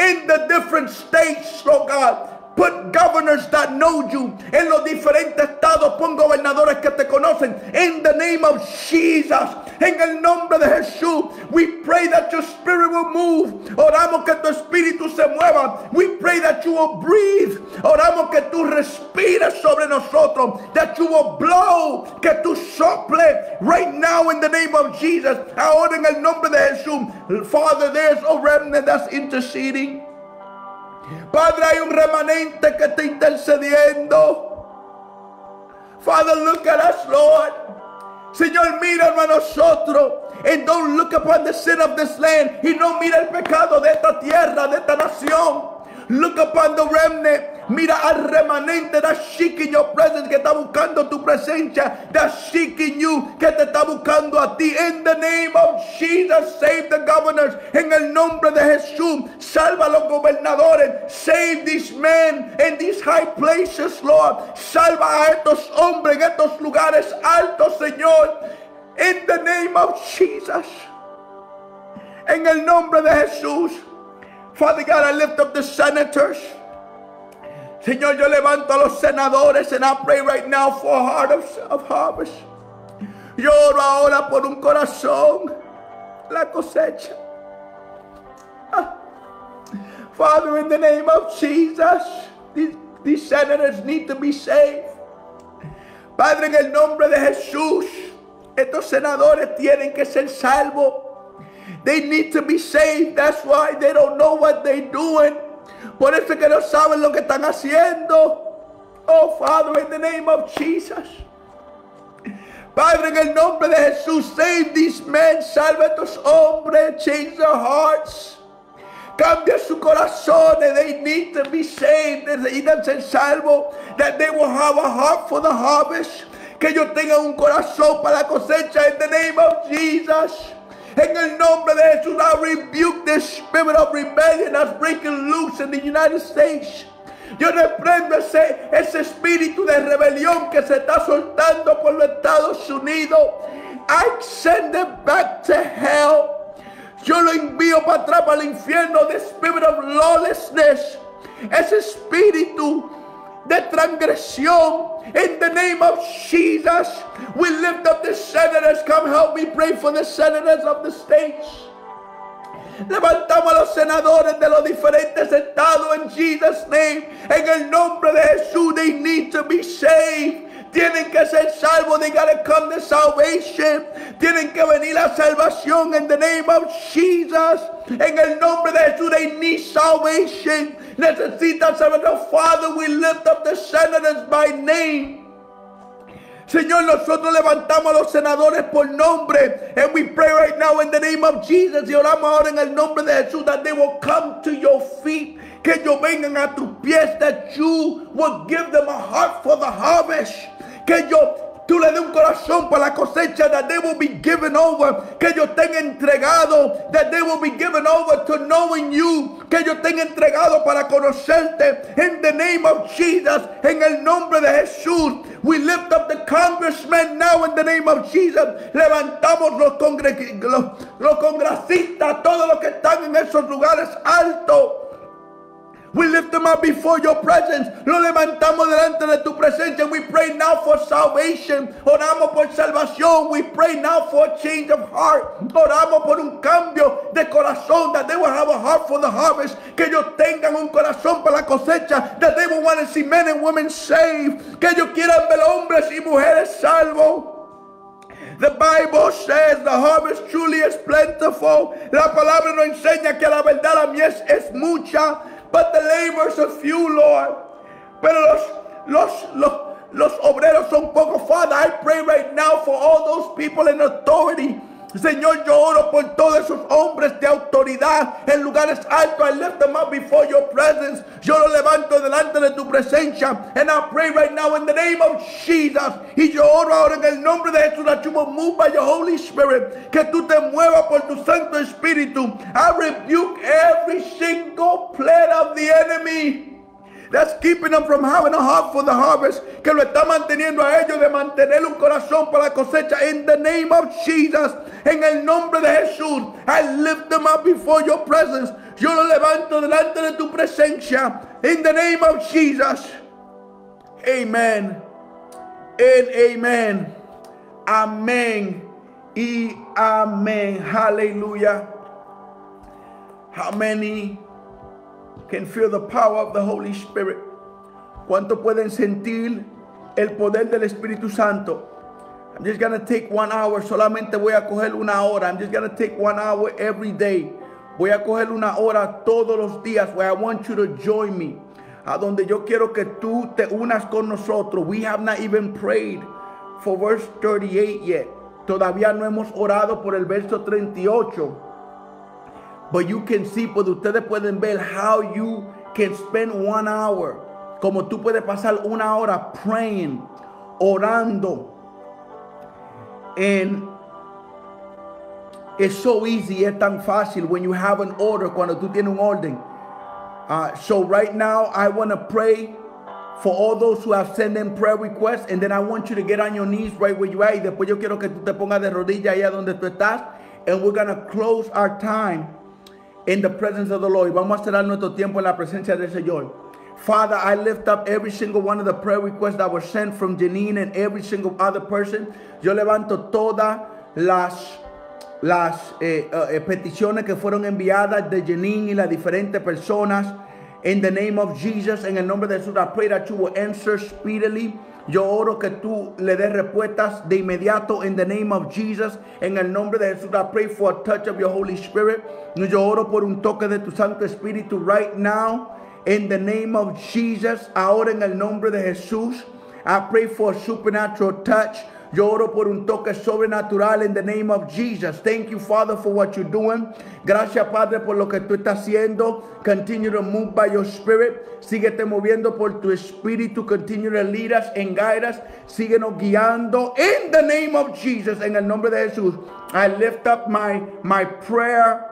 In the different states, Lord God, put governors that know you. En los diferentes estados, pon gobernadores que te conocen. In the name of Jesus, en el nombre de Jesús, we pray that your spirit will move. Oramos que tu espíritu se mueva. We pray that you will breathe. Oramos que tú respires sobre nosotros. That you will blow. Que tú sople right now in the name of Jesus. Ahora en el nombre de Jesús. Father, there's a remnant that's interceding. Padre, hay un remanente que está intercediendo. Father, look at us, Lord. Señor, mira a nosotros. And don't look upon the sin of this land. Y no mira el pecado de esta tierra, de esta nación. Look upon the remnant. Mira al remanente that's seeking your presence, que está buscando tu presencia, that's seeking you, que te está buscando a ti. In the name of Jesus, save the governors. En el nombre de Jesús, salva a los gobernadores. Save these men in these high places, Lord. Salva a estos hombres en estos lugares altos, Señor. In the name of Jesus. En el nombre de Jesús. Father God, I lift up the senators. Señor, yo levanto a los senadores, and I pray right now for a heart of, of harvest. Yo oro ahora por un corazón, la cosecha. Ah. Father, in the name of Jesus, these, these senators need to be saved. Padre, en el nombre de Jesús, estos senadores tienen que ser salvos. They need to be saved. That's why they don't know what they're doing. Por eso que no saben lo que están haciendo. Oh, Father, in the name of Jesus. Padre, en el nombre de Jesús, save these men. Salve a estos hombres. Change their hearts. Cambia su corazón. They need to be saved. They need to be salvos. That they will have a heart for the harvest. Que ellos tengan un corazón para la cosecha. In the name of Jesus. En el nombre de Jesús, I rebuke the spirit of rebellion that's breaking loose in the United States. Yo reprendo ese, ese espíritu de rebelión que se está soltando por los Estados Unidos. I send it back to hell. Yo lo envío para atrás, para el infierno. The spirit of lawlessness. Ese espíritu de transgresión. In the name of Jesus, we lift up the senators. Come help me pray for the senators of the states. Levantamos a los senadores de los diferentes estados. In Jesus' name, en el nombre de Jesús, they need to be saved. Tienen que ser salvos. They gotta come to salvation. Tienen que venir a salvación. In the name of Jesus. En el nombre de Jesús, they need salvation. Necesitan salvación. Father, we lift up the senators by name. Señor, nosotros levantamos a los senadores por nombre. And we pray right now in the name of Jesus. Y oramos ahora en el nombre de Jesús, that they will come to your feet. Que ellos vengan a tus pies. That you will give them a heart for the harvest. Que ellos... Tú le des un corazón para la cosecha. That they will be given over. Que ellos estén entregados. That they will be given over to knowing you. Que ellos estén entregados para conocerte. In the name of Jesus. En el nombre de Jesús. We lift up the congressmen now in the name of Jesus. Levantamos los, congre los, los congresistas. Todos los que están en esos lugares altos. We lift them up before your presence. Lo levantamos delante de tu presencia. We pray now for salvation. Oramos por salvación. We pray now for a change of heart. Oramos por un cambio de corazón. That they will have a heart for the harvest. Que ellos tengan un corazón para la cosecha. That they will want to see men and women saved. Que ellos quieran ver hombres y mujeres salvos. The Bible says the harvest truly is plentiful. La palabra nos enseña que la verdad la mies es mucha. But the laborers are few, Lord. Pero los, los, los, los obreros son pocos. Father, I pray right now for all those people in authority. Señor, yo oro por todos esos hombres de autoridad en lugares altos. I lift them up before your presence. Yo lo levanto delante de tu presencia. And I pray right now in the name of Jesus. Y yo oro ahora en el nombre de Jesús. That you will move by your Holy Spirit. Que tú te muevas por tu Santo Espíritu. I rebuke every single plan of the enemy. That's keeping them from having a heart for the harvest. Que lo está manteniendo a ellos de mantener un corazón para la cosecha. In the name of Jesus. En el nombre de Jesús. I lift them up before your presence. Yo lo levanto delante de tu presencia. In the name of Jesus. Amen. And amen. Amén. Y amén. Hallelujah. How many can feel the power of the Holy Spirit? ¿Cuánto pueden sentir el poder del Espíritu Santo? I'm just going to take one hour. Solamente voy a coger una hora. I'm just going to take one hour every day. Voy a coger una hora todos los días. Where I want you to join me. A donde yo quiero que tú te unas con nosotros. We have not even prayed for verse thirty-eight yet. Todavía no hemos orado por el verso treinta y ocho. But you can see, pues ustedes pueden ver how you can spend one hour. Como tú puedes pasar una hora praying, orando. And it's so easy, es tan fácil when you have an order, cuando tú tienes un orden. Uh, so right now, I want to pray for all those who have sent in prayer requests, and then I want you to get on your knees right where you are. Y después yo quiero que tú te pongas de rodillas allá donde tú estás. And we're going to close our time in the presence of the Lord. Vamos a cerrar nuestro tiempo en la presencia del Señor. Father, I lift up every single one of the prayer requests that were sent from Jeanine and every single other person. Yo levanto todas las, las eh, eh, peticiones que fueron enviadas de Jeanine y las diferentes personas. In the name of Jesus, en el nombre de Jesús, I pray that you will answer speedily. Yo oro que tú le des respuestas de inmediato. In the name of Jesus, en el nombre de Jesús, I pray for a touch of your Holy Spirit. Yo oro por un toque de tu Santo Espíritu right now. In the name of Jesus, ahora en el nombre de Jesús, I pray for a supernatural touch. Yo oro por un toque sobrenatural in the name of Jesus. Thank you, Father, for what you're doing. Gracias, Padre, por lo que tú estás haciendo. Continue to move by your Spirit. Síguete moviendo por tu Espíritu. Continue to lead us and guide us. Síguenos guiando in the name of Jesus. En el nombre de Jesús, I lift up my, my prayer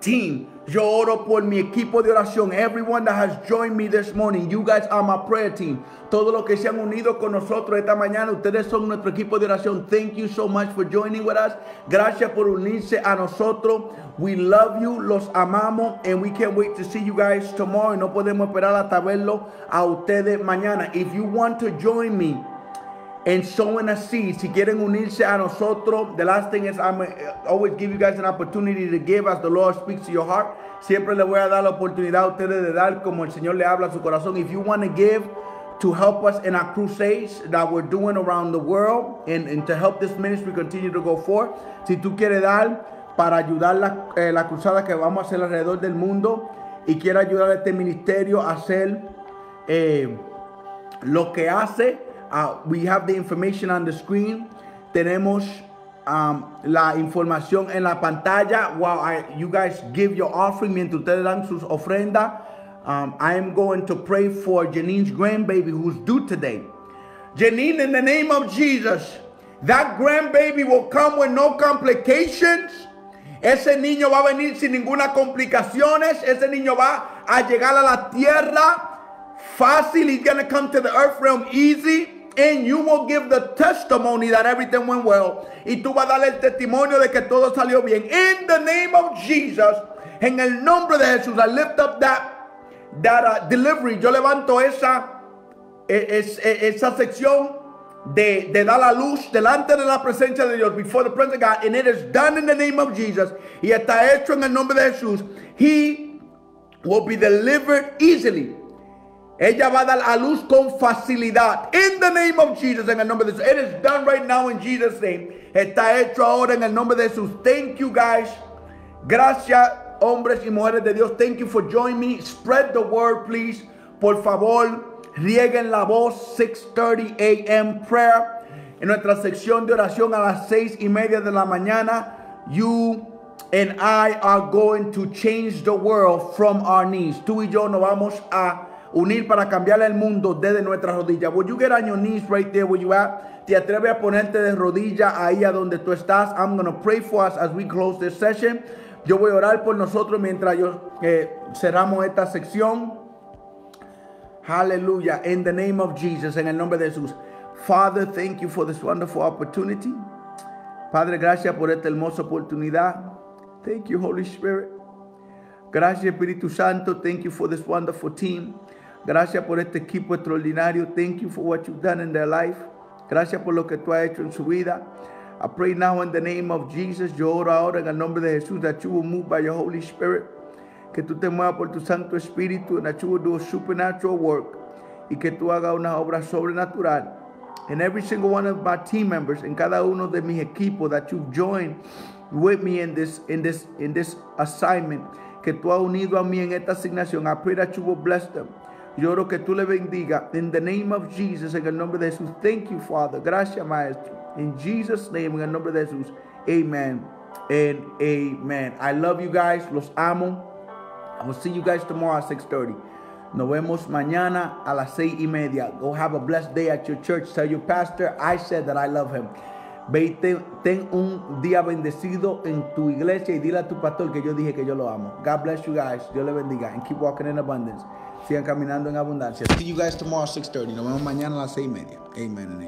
team. Yo oro por mi equipo de oración. Everyone that has joined me this morning, you guys are my prayer team. Todos los que se han unido con nosotros esta mañana, ustedes son nuestro equipo de oración. Thank you so much for joining with us. Gracias por unirse a nosotros. We love you, los amamos, and we can't wait to see you guys tomorrow. No podemos esperar hasta verlo a ustedes mañana. If you want to join me and sowing a seed, si quieren unirse a nosotros, the last thing is I'm always give you guys an opportunity to give as the Lord speaks to your heart. Siempre le voy a dar la oportunidad a ustedes de dar como el Señor le habla a su corazón. If you want to give to help us in our crusades that we're doing around the world and, and to help this ministry continue to go forth. Si tú quieres dar para ayudar la, eh, la cruzada que vamos a hacer alrededor del mundo y quieres ayudar a este ministerio a hacer eh, lo que hace, Uh, we have the information on the screen. Tenemos um, la información en la pantalla. While I, you guys give your offering, mientras ustedes dan sus ofrendas, um, I am going to pray for Jeanine's grandbaby who's due today. Jeanine, in the name of Jesus, that grandbaby will come with no complications. Ese niño va a venir sin ninguna complicaciones. Ese niño va a llegar a la tierra fácil. He's going to come to the earth realm easy. And you will give the testimony that everything went well. Y tú vas a dar el testimonio de que todo salió bien. In the name of Jesus. En el nombre de Jesús. I lift up that, that uh, delivery. Yo levanto esa, es, es, esa sección de, de dar la luz delante de la presencia de Dios. Before the presence of God. And it is done in the name of Jesus. Y está hecho en el nombre de Jesús. He will be delivered easily. Ella va a dar a luz con facilidad. In the name of Jesus, en el nombre de Jesús. It is done right now in Jesus' name. Está hecho ahora en el nombre de Jesús. Thank you, guys. Gracias, hombres y mujeres de Dios. Thank you for joining me. Spread the word, please. Por favor, rieguen la voz. six thirty a m prayer. En nuestra sección de oración a las seis y media de la mañana. You and I are going to change the world from our knees. Tú y yo nos vamos a unir para cambiar el mundo desde nuestras rodillas. Would you get on your knees right there where you are? Te atreves a ponerte de rodillas ahí a donde tú estás. I'm going to pray for us as we close this session. Yo voy a orar por nosotros mientras yo, eh, cerramos esta sección. Hallelujah. In the name of Jesus. En el nombre de Jesús. Father, thank you for this wonderful opportunity. Padre, gracias por esta hermosa oportunidad. Thank you, Holy Spirit. Gracias, Espíritu Santo. Thank you for this wonderful team. Gracias por este equipo extraordinario. Thank you for what you've done in their life. Gracias por lo que tú has hecho en su vida. I pray now in the name of Jesus. Yo oro ahora en el nombre de Jesús that you will move by your Holy Spirit. Que tú te muevas por tu Santo Espíritu and that you will do a supernatural work. Y que tú hagas una obra sobrenatural. And every single one of my team members, en cada uno de mis equipos that you've joined with me in this, in this, in this assignment. Que tú has unido a mí en esta asignación. I pray that you will bless them. Yo oro que tú le bendiga. In the name of Jesus, en el nombre de Jesús. Thank you, Father. Gracias, Maestro. In Jesus' name, en el nombre de Jesús. Amen and amen. I love you guys. Los amo. I will see you guys tomorrow at six thirty. Nos vemos mañana a las seis y media. Go have a blessed day at your church. Tell your pastor, I said that I love him. Ve, ten un día bendecido en tu iglesia y dile a tu pastor que yo dije que yo lo amo. God bless you guys. Dios le bendiga. And keep walking in abundance. Sigan caminando en abundancia. See you guys tomorrow at six thirty. Nos vemos mañana a las seis y media. Amen.